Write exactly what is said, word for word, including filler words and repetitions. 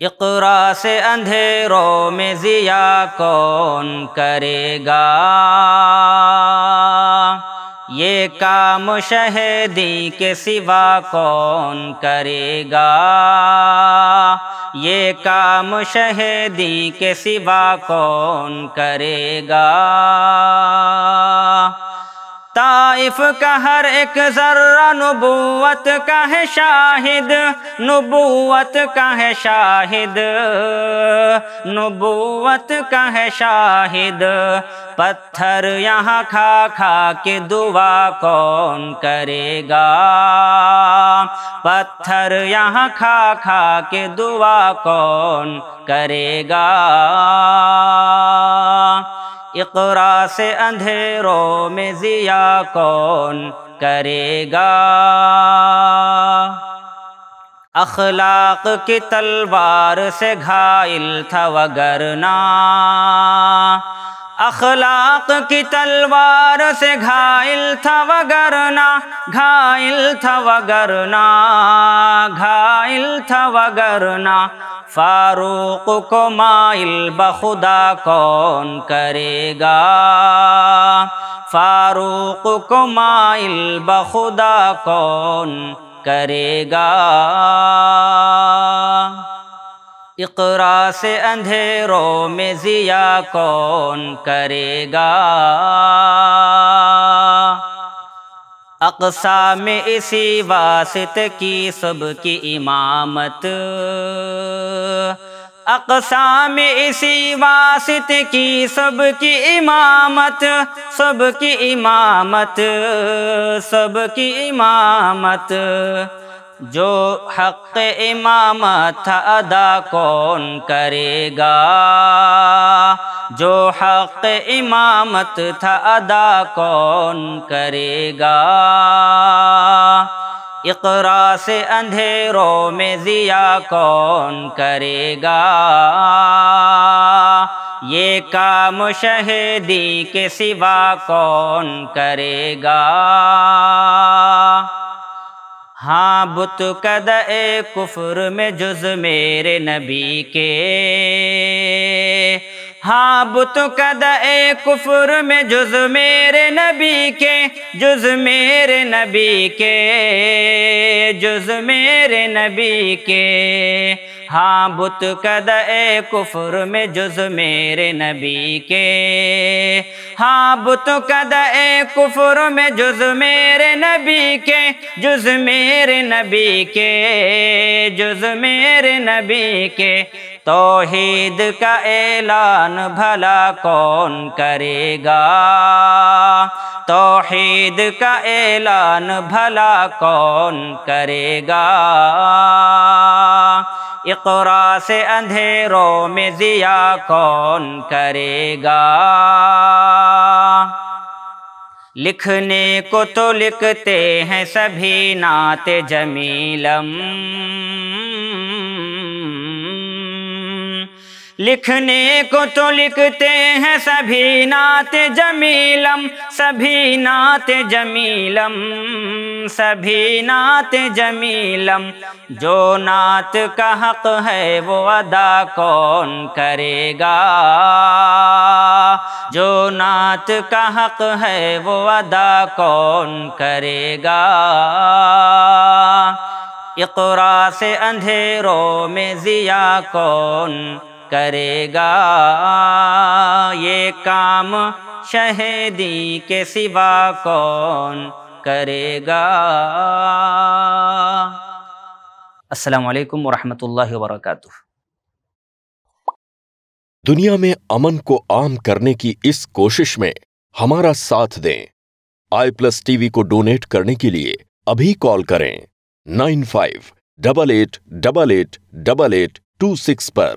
इक़रा से अंधेरों में ज़िया कौन करेगा, ये काम शहीदी के सिवा कौन करेगा, ये काम शहीदी के सिवा कौन करेगा। ताइफ का हर एक जर्रा नबूवत का है शाहिद, नबूवत का है शाहिद, नबूवत का है शाहिद। पत्थर यहाँ खा खा के दुआ कौन करेगा, पत्थर यहाँ खा खा के दुआ कौन करेगा। इक़रा से अंधेरों में ज़िया कौन करेगा, अखलाक की तलवार से घायल था वगरना, अखलाक की तलवार से घायल था वगरना, घायल था वगरना, घायल था वगरना। फारूक को माइल बखुदा कौन करेगा, फारूक को माइल बखुदा कौन करेगा। इक़रा से अंधेरों में ज़िया कौन करेगा, अक़सा में इसी वास्ते की सबकी इमामत, अक़सा में इसी वास्ते की सबकी इमामत, सबकी इमामत, सबकी इमामत। जो हक़ इमामत था अदा कौन करेगा, जो हक़ इमामत था अदा कौन करेगा। इक़रा से अंधेरों में ज़िया कौन करेगा, ये काम शहीदी के सिवा कौन करेगा। हाँ बुत कदए कुफर में जुज़ मेरे नबी के, हाँ बुत कदए कुफर में जुज़ मेरे नबी के, जुज़ मेरे नबी के, जुज़ मेरे नबी के। हाँ बुत कदए कुफर में जुज़ मेरे नबी के, हाँ बुत कदए कुफर में जुज़ मेरे नबी के, जुज़ मेरे नबी के, जुज़ मेरे नबी के। तौहीद का ऐलान भला कौन करेगा, तौहीद का ऐलान भला कौन करेगा। इक़रा से अंधेरों में ज़िया कौन करेगा, लिखने को तो लिखते हैं सभी नात जमीलम, लिखने को तो लिखते हैं सभी नात जमीलम, सभी नात जमीलम, सभी नात जमीलम। जो नात का हक़ है वो अदा कौन करेगा, जो नात का हक़ है वो अदा कौन करेगा। इक़रा से अंधेरों में ज़िया कौन करेगा, ये काम शहीदी के सिवा कौन करेगा। अस्सलामु अलैकुम वरहमतुल्लाहि वबरकातुह। दुनिया में अमन को आम करने की इस कोशिश में हमारा साथ दें। आई प्लस टीवी को डोनेट करने के लिए अभी कॉल करें nine five double eight double eight double eight two six पर।